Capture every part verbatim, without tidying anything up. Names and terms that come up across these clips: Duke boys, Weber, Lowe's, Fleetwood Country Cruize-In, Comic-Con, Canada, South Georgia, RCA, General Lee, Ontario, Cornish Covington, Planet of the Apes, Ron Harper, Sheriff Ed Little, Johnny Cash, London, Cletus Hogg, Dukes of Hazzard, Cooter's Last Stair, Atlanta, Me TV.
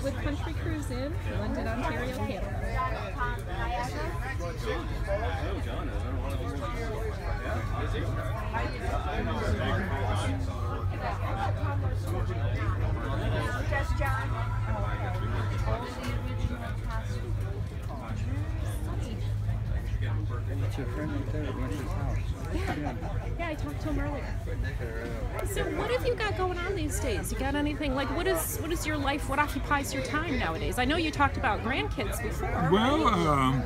Fleetwood Country Cruize-In, London, Ontario, Canada. Oh, John is on one of these. Yeah, is he? Yes, John. It's your friend right there at Winter's house. Yeah. Yeah, I talked to him earlier. So what have you got going on these days? You got anything, like what is what is your life, what occupies your time nowadays? I know you talked about grandkids before. Well, um,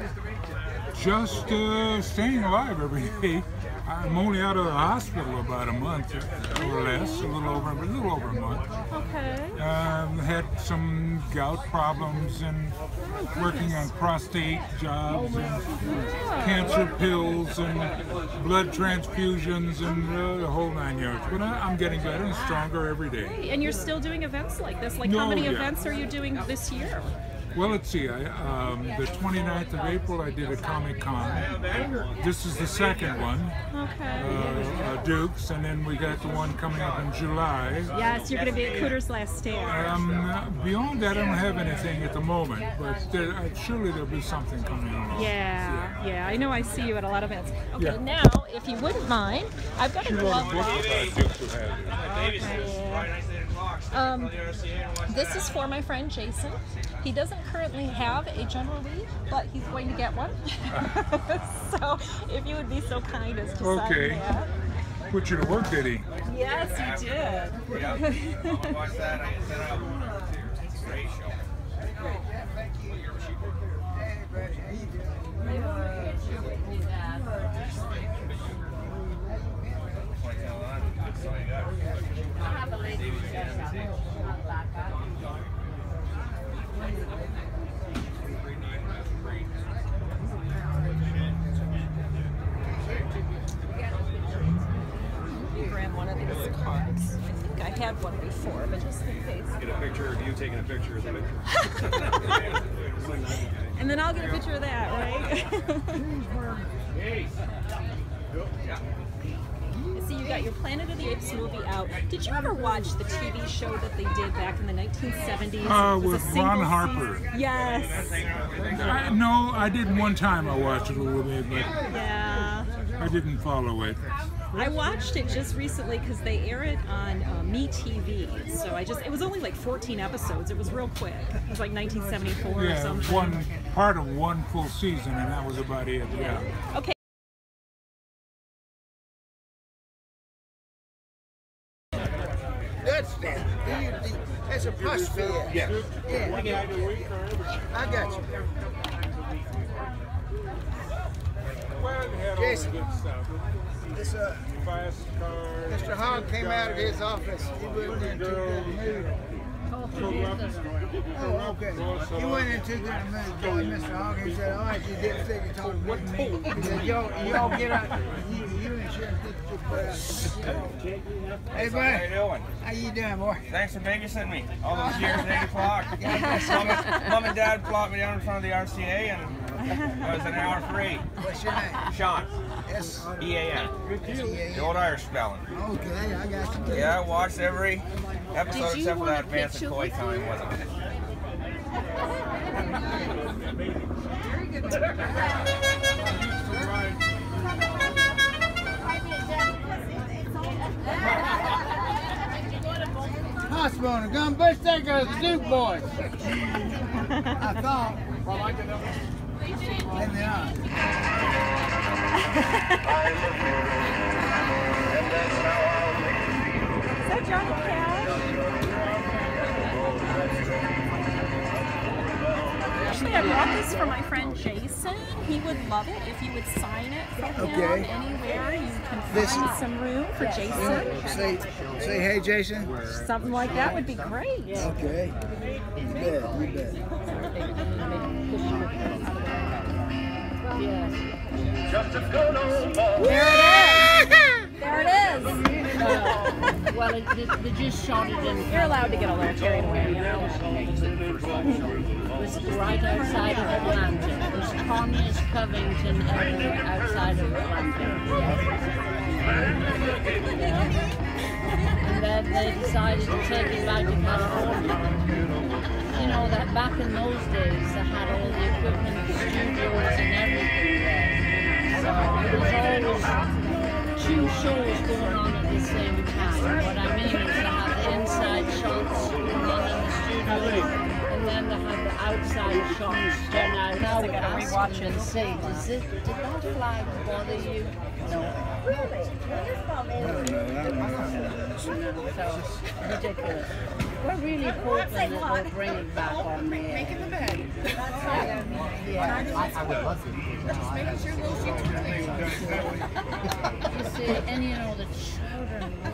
just uh, staying alive every day. I'm only out of the hospital about a month or less, a little over, a little over a month. Okay. Um, had some gout problems and oh, working on prostate jobs and yeah. cancer pills and blood transfusions and uh, the whole nine yards. But I, I'm getting better and stronger every day. Right. And you're still doing events like this? Like no, how many yeah. events are you doing this year? Well, let's see, I, um, the twenty-ninth of April I did a Comic-Con. This is the second one, okay. uh, uh, Dukes, and then we got the one coming up in July. Yes, you're going to be at Cooter's Last Stair. Um, beyond that, I don't have anything at the moment, but there, uh, surely there'll be something coming along. Yeah, yeah, yeah, I know I see you at a lot of events. Okay, yeah. Now, if you wouldn't mind, I've got a glove box. Um, this is for my friend Jason. He doesn't currently have a General Lee, but he's going to get one. So if you would be so kind as to okay. sign that. Put you to work, did he? Yes, he did. Had one before, but just in case. Get a picture of you taking a picture of the picture. And then I'll get a picture of that, right? See, you got your Planet of the Apes movie out. Did you ever watch the T V show that they did back in the nineteen seventies? Uh, with Ron Harper. Season? Yes. I, no, I did one time I watched it a little bit, but yeah. I didn't follow it. I watched it just recently because they air it on uh, Me T V. So I just, it was only like fourteen episodes. It was real quick. It was like nineteen seventy-four yeah, or something. Yeah, one part of one full season, and that was about it. Yeah. yeah. Okay. That's that. That's a plus for you. Yeah. Yeah. yeah. I got you. Jason. This, uh, Mister Hogg came out of his office. He went into good mood. Oh, okay. He went into good mood. Told Mister Hogg, he said, "All right, you didn't think you talked to me." He said, "Y'all, y'all get out. You, you and Sheriff get your butt." Hey, bud. How you doing? How you doing, boy? Thanks for babysitting me all those years at eight o'clock. Mom and Dad plopped me down in front of the R C A and. That was an hour free. What's your name? Sean. S E A N. Good deal. The old Irish spelling. Okay, I got you. Yeah, I watched every episode except for that Advance and Koi time, wasn't it? Very good. Hospital and a gun, bitch, there goes the Duke boys. I thought. Well, I didn't know. And they are. And that's how I'll make you feel. Is that Johnny Cash? Actually, I bought this for my friend Jason. He would love it if you would sign it for okay. him anywhere. You can find Listen. some room for Jason. Yeah. Say, say, hey, Jason. Something like that would be great. Okay. You bet, you bet. There it is! There it is! uh, well, they it, it, it just shot it in. You're allowed to get a little carried away. You know? It was right outside of Atlanta. It was Cornish Covington Avenue outside of Atlanta. And then they decided to take it back to California. back in those days, they had all the equipment, the studios and everything there. So there was always two shows going on at the same time. What I mean is they had the inside shots going on in the studio, and then they had the outside shots. And I now would ask them and say, Does it, did that flag bother you? No. Really? So, ridiculous. We're really hoping that we'll bring it back on the air. Making the bed. I would love to. Just making sure little sheets are clean. You see, and you know, the children